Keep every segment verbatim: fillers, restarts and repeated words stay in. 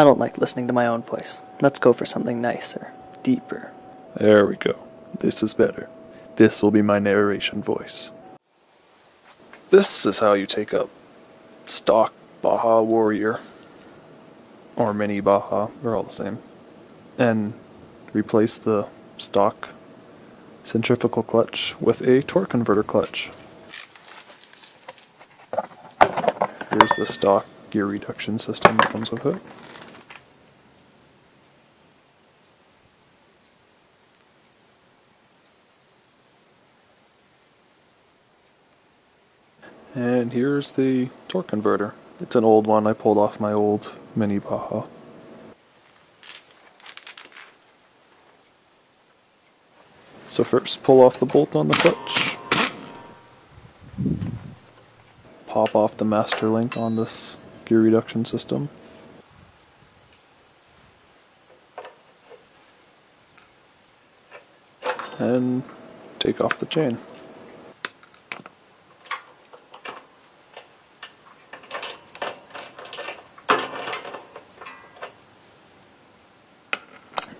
I don't like listening to my own voice. Let's go for something nicer, deeper. There we go. This is better. This will be my narration voice. This is how you take up stock Baja Warrior, or Mini Baja, they're all the same, and replace the stock centrifugal clutch with a torque converter clutch. Here's the stock gear reduction system that comes with it. And here's the torque converter. It's an old one I pulled off my old Mini Baja. So first, pull off the bolt on the clutch. Pop off the master link on this gear reduction system. And take off the chain.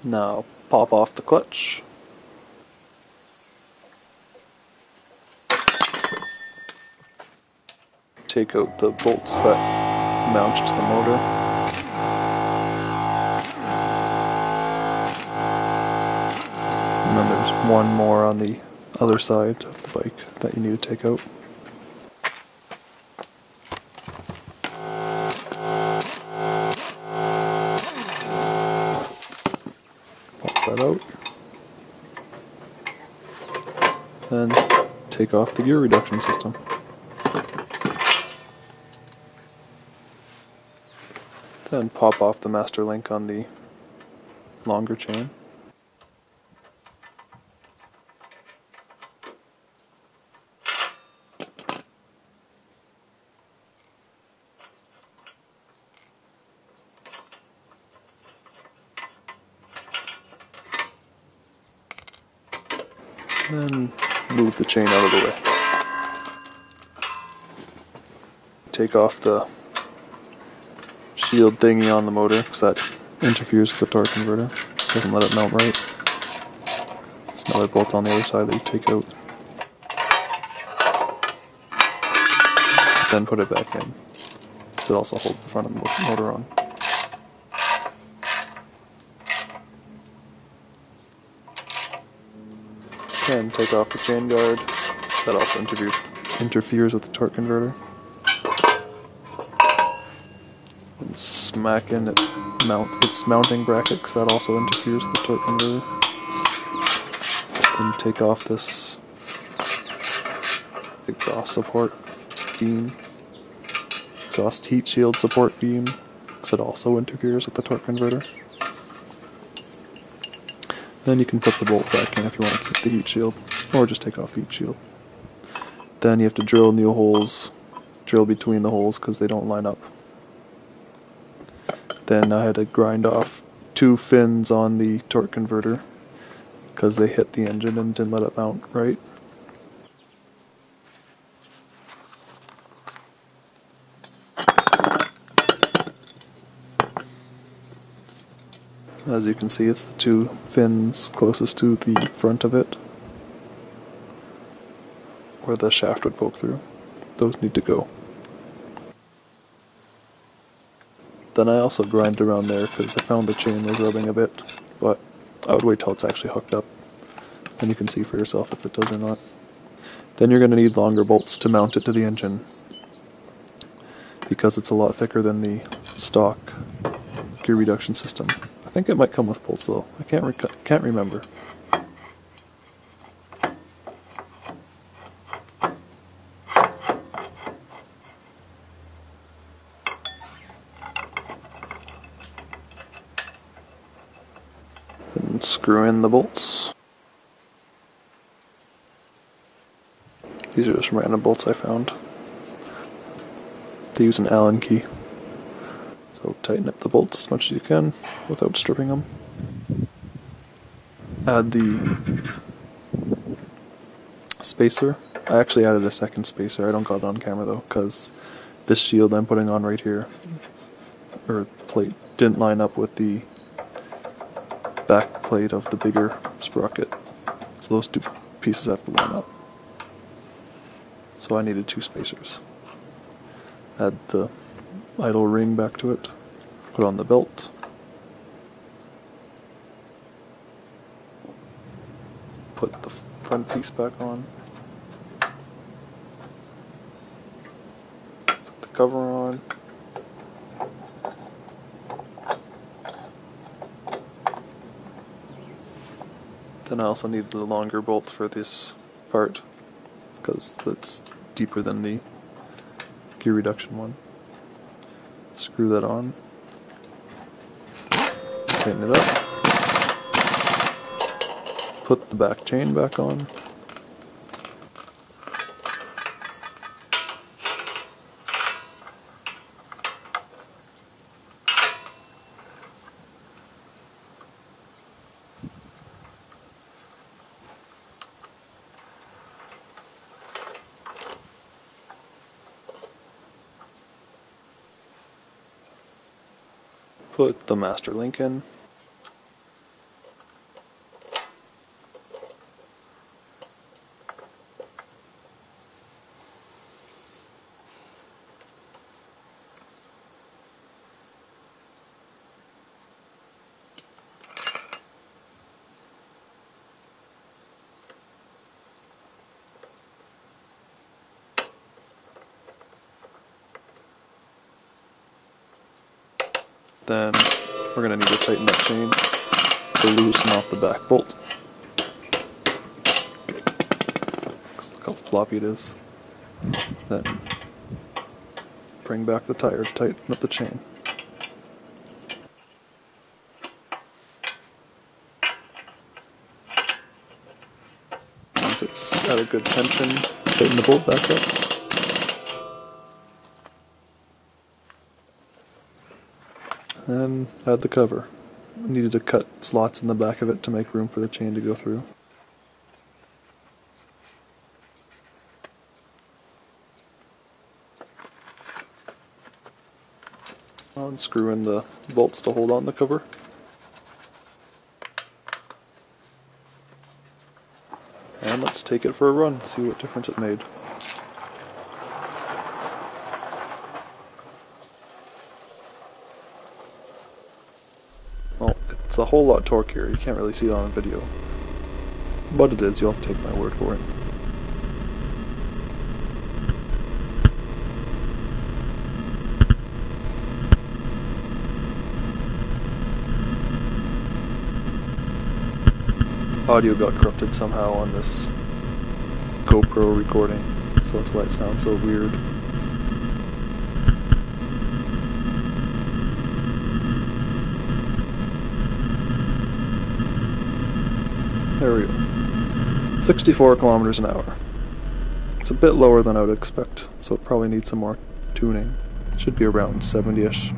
Now pop off the clutch. Take out the bolts that mount to the motor. And then there's one more on the other side of the bike that you need to take out. Pop that out. And take off the gear reduction system. Then pop off the master link on the longer chain. Then move the chain out of the way. Take off the shield thingy on the motor, because that interferes with the torque converter. Doesn't let it mount right. There's another bolt on the other side that you take out. Then put it back in, because it also holds the front of the motor on. And take off the chain guard. That also interferes interferes with the torque converter. Smack in it, mount its mounting bracket, because that also interferes with the torque converter. Then take off this exhaust support beam, exhaust heat shield support beam, because it also interferes with the torque converter. Then you can put the bolt back in if you want to keep the heat shield, or just take off the heat shield. Then you have to drill new holes, drill between the holes because they don't line up. Then I had to grind off two fins on the torque converter because they hit the engine and didn't let it mount right. As you can see, it's the two fins closest to the front of it where the shaft would poke through. Those need to go. Then I also grind around there because I found the chain was rubbing a bit, but I would wait till it's actually hooked up and you can see for yourself if it does or not. Then you're going to need longer bolts to mount it to the engine because it's a lot thicker than the stock gear reduction system. I think it might come with bolts though, I can't, rec can't remember. And screw in the bolts. These are just random bolts I found. They use an Allen key. So tighten up the bolts as much as you can without stripping them. Add the spacer. I actually added a second spacer. I don't got it on camera though, because this shield I'm putting on right here, or plate, didn't line up with the back plate of the bigger sprocket. So those two pieces have to line up. So I needed two spacers. Add the idle ring back to it, put on the belt, put the front piece back on, put the cover on, then I also need the longer bolt for this part because that's deeper than the gear reduction one. Screw that on, tighten it up, put the back chain back on, put the master link in, then we're going to need to tighten that chain to loosen off the back bolt. Look how floppy it is. Then bring back the tire to tighten up the chain. Once it's at a good tension, tighten the bolt back up. And add the cover. I needed to cut slots in the back of it to make room for the chain to go through. Unscrew in the bolts to hold on the cover. And let's take it for a run, see what difference it made. It's a whole lot torquier, you can't really see it on video. But it is, you'll have to take my word for it. Audio got corrupted somehow on this GoPro recording, so that's why it sounds so weird. There we go. sixty-four kilometers an hour. It's a bit lower than I would expect, so it probably needs some more tuning. It should be around seventy-ish.